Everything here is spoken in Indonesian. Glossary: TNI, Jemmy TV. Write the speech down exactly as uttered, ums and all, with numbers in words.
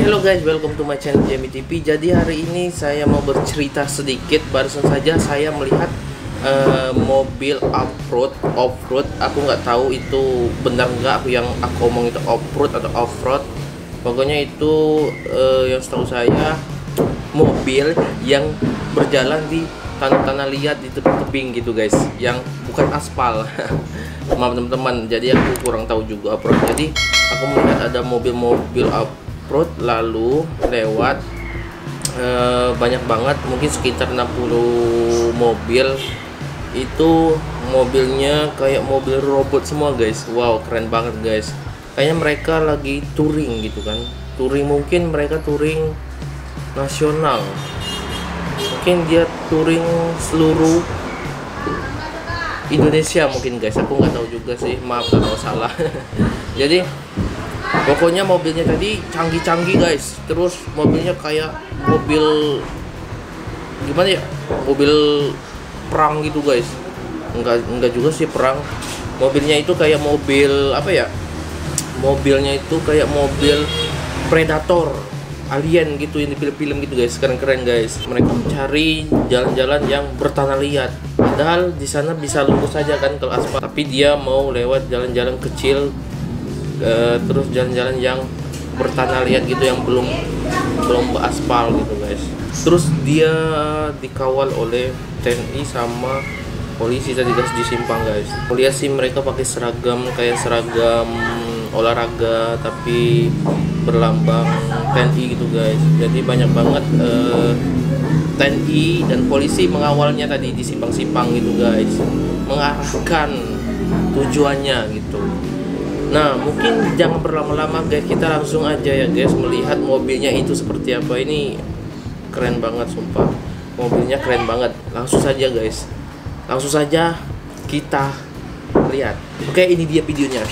Hello guys, welcome to my channel Jemmy T V. Jadi hari ini saya mau bercerita sedikit. Barusan saja saya melihat uh, mobil off-road, off-road. Aku nggak tahu itu benar nggak aku yang aku omong itu off-road atau off-road. Pokoknya itu uh, yang setahu saya mobil yang berjalan di tanah-tanah liat, di tebing-tebing gitu guys, yang bukan aspal. Maaf teman-teman, jadi aku kurang tahu juga off-road. Jadi aku melihat ada mobil-mobil off-road lalu lewat e, banyak banget, mungkin sekitar enam puluh mobil. Itu mobilnya kayak mobil robot semua guys. Wow, keren banget guys. Kayaknya mereka lagi touring gitu kan, touring, mungkin mereka touring nasional, mungkin dia touring seluruh Indonesia mungkin guys, aku nggak tahu juga sih, maaf kalau salah. Jadi pokoknya mobilnya tadi canggih-canggih guys. Terus mobilnya kayak mobil gimana ya, mobil perang gitu guys. Enggak enggak juga sih perang. Mobilnya itu kayak mobil apa ya, mobilnya itu kayak mobil predator alien gitu, yang di film-film gitu guys. Keren-keren guys. Mereka mencari jalan-jalan yang bertanah liat, padahal di sana bisa lurus saja kan kalau aspal, tapi dia mau lewat jalan-jalan kecil. Uh, terus jalan-jalan yang bertanah liat gitu, yang belum belum aspal gitu guys. Terus dia dikawal oleh T N I sama polisi tadi guys di simpang guys. Kuliah sih mereka pakai seragam kayak seragam olahraga tapi berlambang T N I gitu guys. Jadi banyak banget uh, T N I dan polisi mengawalnya tadi di simpang-simpang gitu guys, mengarahkan tujuannya gitu. Nah, mungkin jangan berlama-lama guys, kita langsung aja ya guys melihat mobilnya itu seperti apa. Ini keren banget sumpah, mobilnya keren banget. Langsung saja guys, langsung saja kita lihat. Oke, ini dia videonya.